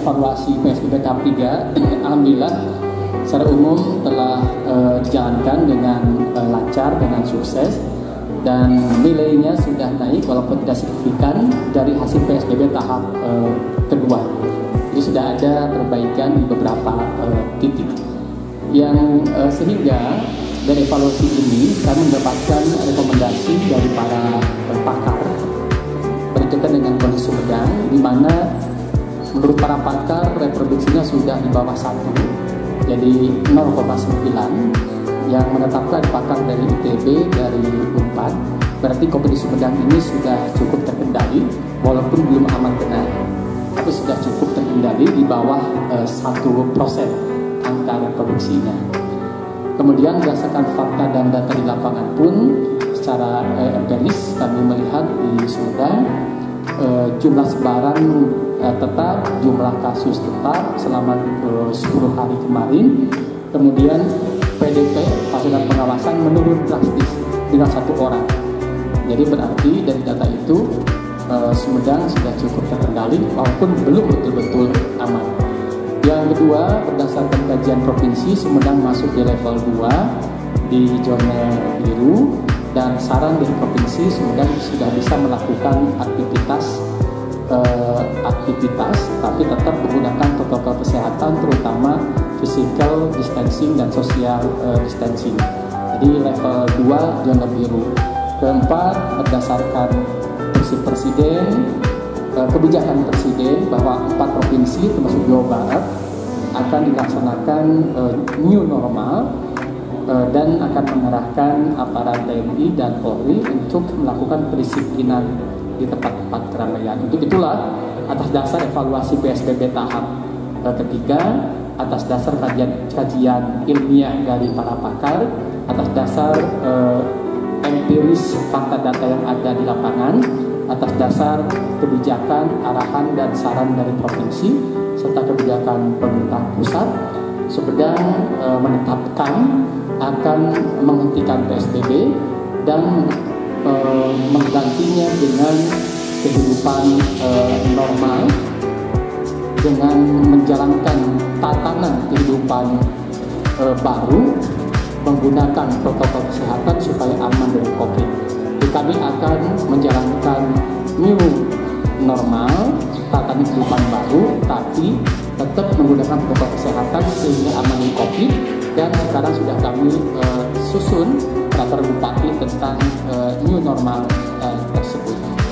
evaluasi PSBB tahap 3 alhamdulillah secara umum telah dijalankan dengan lancar, dengan sukses, dan nilainya sudah naik walaupun tidak signifikan dari hasil PSBB tahap kedua. Jadi sudah ada perbaikan di beberapa titik yang sehingga dari evaluasi ini kami mendapatkan rekomendasi dari para pakar berkaitan dengan kondisi Sumedang, di mana menurut para pakar reproduksinya sudah di bawah 1, jadi 0,9, yang menetapkan pakar dari ITB, dari UMPAN, berarti COVID di Sumedang ini sudah cukup terkendali, walaupun belum aman benar, tapi sudah cukup terkendali di bawah 1% angka reproduksinya. Kemudian berdasarkan fakta dan data di lapangan pun, secara empiris kami melihat di Sumedang jumlah sebaran tetap, jumlah kasus tetap selama 10 hari kemarin, kemudian PDP pasukan pengawasan menurun drastis dengan 1 orang. Jadi berarti dari data itu Sumedang sudah cukup terkendali walaupun belum betul-betul aman. Yang kedua, berdasarkan kajian provinsi, Sumedang masuk di level 2 di zona biru, dan saran dari provinsi Sumedang sudah bisa melakukan aktivitas tapi tetap menggunakan protokol kesehatan, terutama physical distancing dan social distancing. Jadi level 2 zona biru. Keempat, berdasarkan prinsip presiden, kebijakan presiden bahwa 4 provinsi termasuk Jawa Barat akan dilaksanakan new normal dan akan mengerahkan aparat TNI dan Polri untuk melakukan pendisiplinan di tempat-tempat keramaian. Untuk itulah atas dasar evaluasi PSBB tahap ketiga, atas dasar kajian ilmiah dari para pakar, atas dasar empiris fakta data yang ada di lapangan, atas dasar kebijakan, arahan, dan saran dari provinsi, serta kebijakan pemerintah pusat, Sumedang menetapkan akan menghentikan PSBB dan menggantinya dengan kehidupan normal, dengan menjalankan tatanan kehidupan baru menggunakan protokol kesehatan supaya aman dari COVID. Jadi kami akan menjalankan new normal, tatanan kehidupan baru, tapi tetap menggunakan protokol kesehatan sehingga aman dari COVID. Dan sekarang sudah kami susun peraturan bupati tentang new normal tersebut.